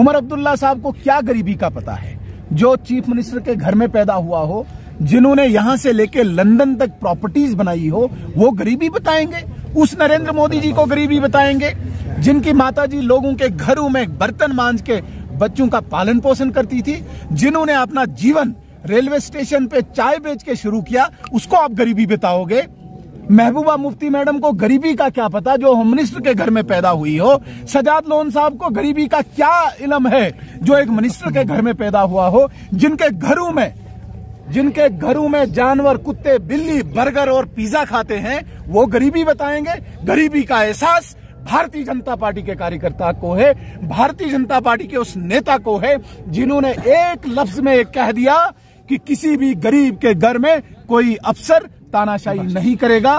उमर अब्दुल्ला साहब को क्या गरीबी का पता है, जो चीफ मिनिस्टर के घर में पैदा हुआ हो, जिन्होंने यहां से लेके लंदन तक प्रॉपर्टीज बनाई हो, वो गरीबी बताएंगे? उस नरेंद्र मोदी जी को गरीबी बताएंगे जिनकी माताजी लोगों के घरों में बर्तन मांज के बच्चों का पालन पोषण करती थी, जिन्होंने अपना जीवन रेलवे स्टेशन पे चाय बेच के शुरू किया, उसको आप गरीबी बताओगे? महबूबा मुफ्ती मैडम को गरीबी का क्या पता, जो होम मिनिस्टर के घर में पैदा हुई हो? सजाद लोन साहब को गरीबी का क्या इलम है, जो एक मिनिस्टर के घर में पैदा हुआ हो, जिनके घरों में जानवर, कुत्ते, बिल्ली, बर्गर और पिज्जा खाते हैं, वो गरीबी बताएंगे? गरीबी का एहसास भारतीय जनता पार्टी के कार्यकर्ता को है, भारतीय जनता पार्टी के उस नेता को है जिन्होंने एक लफ्ज में कह दिया कि किसी भी गरीब के घर में कोई अफसर तानाशाही नहीं करेगा।